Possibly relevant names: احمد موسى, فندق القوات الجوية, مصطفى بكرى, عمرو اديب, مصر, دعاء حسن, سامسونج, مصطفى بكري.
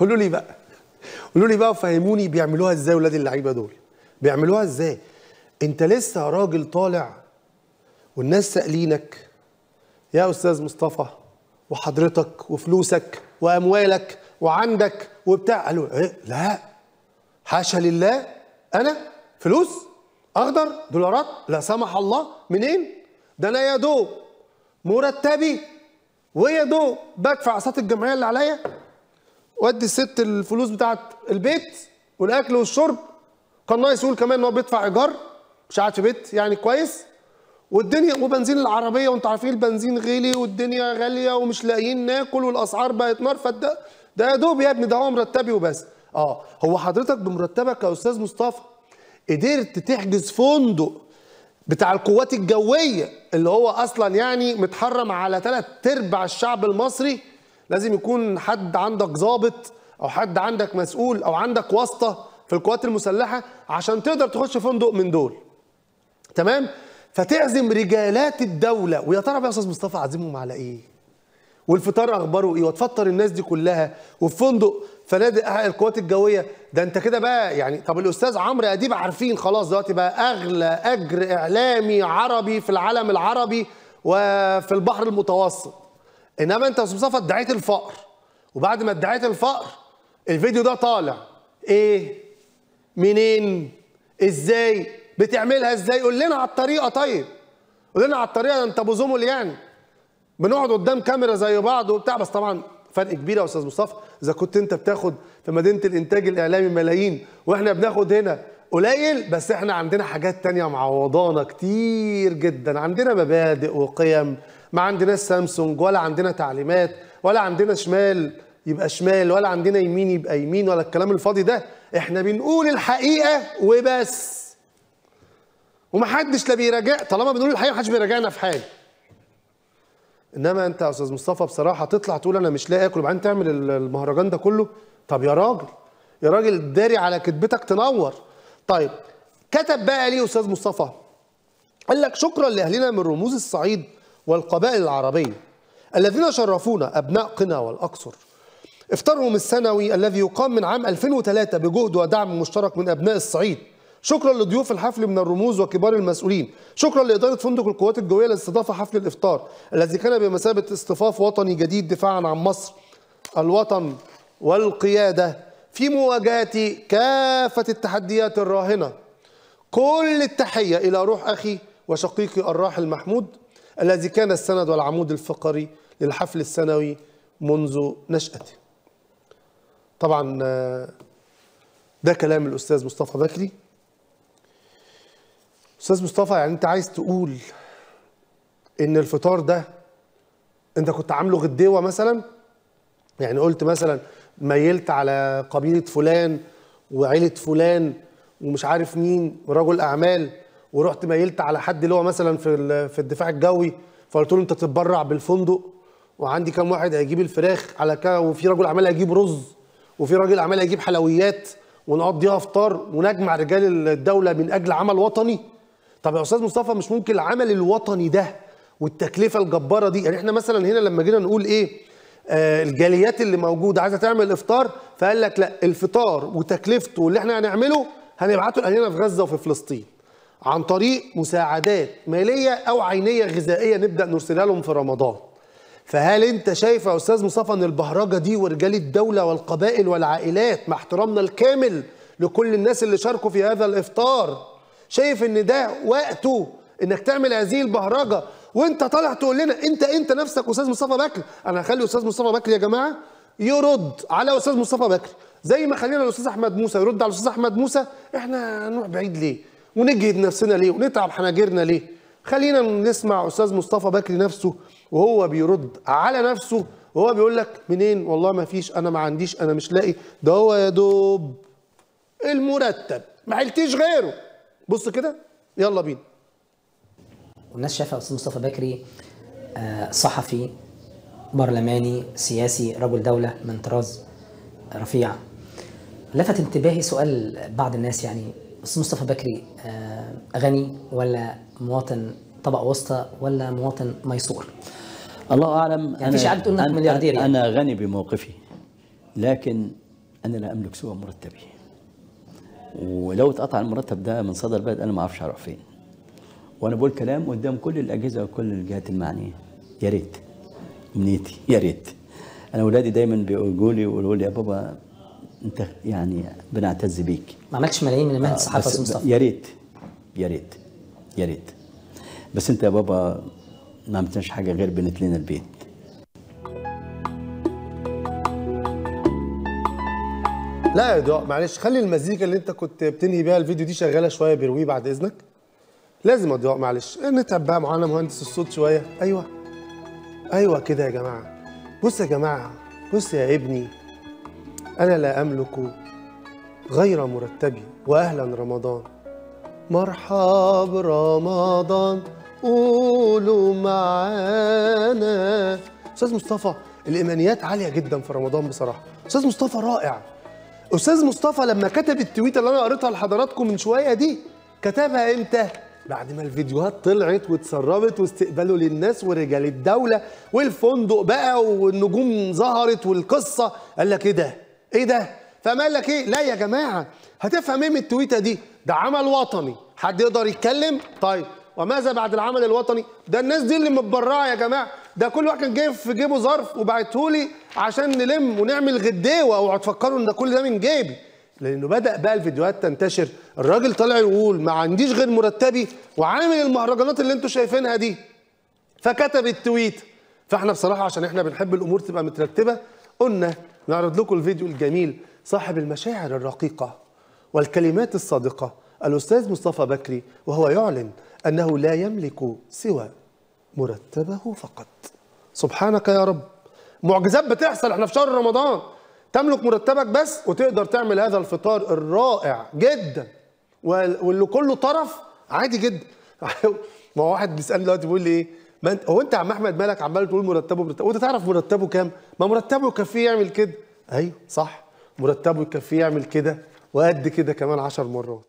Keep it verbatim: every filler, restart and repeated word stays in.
قولوا لي بقى قولوا لي بقى وفهموني بيعملوها ازاي ولاد اللعيبه دول؟ بيعملوها ازاي؟ انت لسه راجل طالع والناس سائلينك يا استاذ مصطفى وحضرتك وفلوسك واموالك وعندك وبتاع. قالوا ايه؟ لا حاشا لله، انا فلوس اخضر دولارات لا سمح الله منين؟ ده انا يا دوب مرتبي ويا دوب بدفع اقساط الجمعيه اللي عليا وادي الست الفلوس بتاعت البيت والاكل والشرب، كان ناقص يقول كمان ان هو بيدفع ايجار مش قاعد في بيت يعني كويس، والدنيا وبنزين العربيه وانتوا عارفين البنزين غالي والدنيا غاليه ومش لاقيين ناكل والاسعار بقت نار، فده ده يا دوب يا ابني ده هو مرتبي وبس. اه هو حضرتك بمرتبك يا استاذ مصطفى قدرت تحجز فندق بتاع القوات الجويه اللي هو اصلا يعني متحرم على ثلاث ارباع الشعب المصري، لازم يكون حد عندك ضابط او حد عندك مسؤول او عندك واسطه في القوات المسلحه عشان تقدر تخش فندق من دول. تمام؟ فتعزم رجالات الدوله، ويا ترى يا استاذ مصطفى عازمهم على ايه؟ والفطار اخباره ايه؟ وتفطر الناس دي كلها وفي فندق فنادق القوات الجويه؟ ده انت كده بقى يعني. طب الاستاذ عمرو اديب عارفين خلاص دلوقتي بقى اغلى اجر اعلامي عربي في العالم العربي وفي البحر المتوسط. انما انت يا استاذ مصطفى ادعيت الفقر، وبعد ما ادعيت الفقر الفيديو ده طالع. ايه؟ منين؟ ازاي؟ بتعملها ازاي؟ قول لنا على الطريقه. طيب قول لنا على الطريقه، ده انت ابو زمل يعني، بنقعد قدام كاميرا زي بعض وبتاع. بس طبعا فرق كبير يا استاذ مصطفى، اذا كنت انت بتاخد في مدينه الانتاج الاعلامي ملايين واحنا بناخد هنا قليل، بس احنا عندنا حاجات تانية معوضانا كتير جدا، عندنا مبادئ وقيم، ما عندناش سامسونج ولا عندنا تعليمات ولا عندنا شمال يبقى شمال ولا عندنا يمين يبقى يمين ولا الكلام الفاضي ده. احنا بنقول الحقيقه وبس، ومحدش لا بيراجع، طالما بنقول الحقيقه محدش بيراجعنا في حاجه. انما انت يا استاذ مصطفى بصراحه تطلع تقول انا مش لاقي اكل وبعدين تعمل المهرجان ده كله. طب يا راجل يا راجل داري على كدبتك تنور. طيب كتب بقى ليه استاذ مصطفى؟ قال لك شكرا لاهلنا من رموز الصعيد والقبائل العربيه الذين شرفونا ابناء قنا والاقصر. افطارهم السنوي الذي يقام من عام ألفين وثلاثة بجهد ودعم مشترك من ابناء الصعيد. شكرا لضيوف الحفل من الرموز وكبار المسؤولين. شكرا لاداره فندق القوات الجويه لاستضافه حفل الافطار الذي كان بمثابه اصطفاف وطني جديد دفاعا عن مصر الوطن والقياده في مواجهه كافه التحديات الراهنه. كل التحيه الى روح اخي وشقيقي الراحل محمود الذي كان السند والعمود الفقري للحفل السنوي منذ نشأته. طبعا ده كلام الأستاذ مصطفى بكري. أستاذ مصطفى يعني أنت عايز تقول إن الفطار ده أنت كنت عامله غديوة مثلا؟ يعني قلت مثلا ميلت على قبيلة فلان وعيلة فلان ومش عارف مين ورجل أعمال، ورحت ميلت على حد اللي هو مثلا في في الدفاع الجوي فقلت له انت تتبرع بالفندق وعندي كام واحد هيجيب الفراخ على كده، وفي راجل اعمال هيجيب رز وفي راجل اعمال هيجيب حلويات ونقضيها افطار ونجمع رجال الدوله من اجل عمل وطني. طب يا استاذ مصطفى مش ممكن العمل الوطني ده والتكلفه الجباره دي، يعني احنا مثلا هنا لما جينا نقول ايه آه الجاليات اللي موجوده عايزه تعمل افطار، فقال لك لا الفطار وتكلفته واللي احنا هنعمله هنبعته لاهلنا في غزه وفي فلسطين عن طريق مساعدات ماليه او عينيه غذائيه نبدا نرسلها لهم في رمضان. فهل انت شايف يا استاذ مصطفى ان البهرجه دي ورجال الدوله والقبائل والعائلات مع احترامنا الكامل لكل الناس اللي شاركوا في هذا الافطار، شايف ان ده وقته انك تعمل هذه البهرجه وانت طالع تقول لنا انت انت نفسك استاذ مصطفى بكري؟ انا هخلي استاذ مصطفى بكري يا جماعه يرد على استاذ مصطفى بكري زي ما خلينا الاستاذ احمد موسى يرد على الاستاذ احمد موسى. احنا هنروح بعيد ليه؟ ونجهد نفسنا ليه؟ ونتعب حناجرنا ليه؟ خلينا نسمع استاذ مصطفى بكري نفسه وهو بيرد على نفسه وهو بيقول لك منين؟ والله ما فيش، انا ما عنديش، انا مش لاقي، ده هو يا دوب المرتب ما عيلتيش غيره. بص كده يلا بينا. والناس شايفه استاذ مصطفى بكري صحفي برلماني سياسي رجل دوله من طراز رفيع. لفت انتباهي سؤال بعض الناس، يعني بس مصطفى بكري غني ولا مواطن طبقه وسطى ولا مواطن ميسور؟ الله اعلم. يعني مفيش حد تقول انك ملياردير. يعني انا غني بموقفي، لكن انا لا املك سوى مرتبي، ولو اتقطع المرتب ده من صدر البلد انا ما اعرفش هروح فين. وانا بقول كلام قدام كل الاجهزه وكل الجهات المعنيه، يا ريت امنيتي يا ريت. انا اولادي دايما بيقولوا لي ويقولوا لي يا بابا انت يعني بنعتز بيك، ما عملتش ملايين من المهندس الصحافه يا مصطفى. يا ريت يا ريت يا ريت، بس انت يا بابا ما عملتناش حاجه غير بنت لنا البيت. لا يا دعاء معلش، خلي المزيكا اللي انت كنت بتنهي بيها الفيديو دي شغاله شويه برويه بعد اذنك. لازم يا دعاء معلش نتعب بقى معانا مهندس الصوت شويه. ايوه ايوه كده يا جماعه. بص يا جماعه، بص يا ابني، انا لا املك غير مرتبي. واهلا رمضان، مرحب رمضان، قولوا معانا. استاذ مصطفى الامانيات عاليه جدا في رمضان بصراحه. استاذ مصطفى رائع. استاذ مصطفى لما كتب التويته اللي انا قريتها لحضراتكم من شويه دي، كتبها امتى؟ بعد ما الفيديوهات طلعت واتسربت واستقباله للناس ورجال الدوله والفندق بقى والنجوم ظهرت والقصه، قال لك ايه ده؟ ايه ده؟ فقام قال لك ايه؟ لا يا جماعه هتفهم ايه من التويته دي؟ ده عمل وطني، حد يقدر يتكلم؟ طيب وماذا بعد العمل الوطني؟ ده الناس دي اللي متبرعه يا جماعه، ده كل واحد كان جايب في جيبه ظرف وبعتهولي عشان نلم ونعمل غداوه، اوعوا تفكروا ان ده كل ده من جيبي. لانه بدا بقى الفيديوهات تنتشر، الراجل طالع يقول ما عنديش غير مرتبي وعامل المهرجانات اللي انتم شايفينها دي. فكتب التويت. فاحنا بصراحه عشان احنا بنحب الامور تبقى مترتبه، قلنا نعرض لكم الفيديو الجميل صاحب المشاعر الرقيقه والكلمات الصادقه، الاستاذ مصطفى بكري، وهو يعلن انه لا يملك سوى مرتبه فقط. سبحانك يا رب، معجزات بتحصل احنا في شهر رمضان. تملك مرتبك بس وتقدر تعمل هذا الفطار الرائع جدا واللي كله طرف عادي جدا. ما هو واحد بيسالني دلوقتي بيقول لي ايه؟ ما انت هو انت يا عم احمد مالك عمال تقول مرتبه مرتبه، وانت تعرف مرتبه كام؟ ما مرتبه يكفيه يعمل كده. ايوه صح، مرتبه يكفيه يعمل كده وقد كده كمان عشر مرات.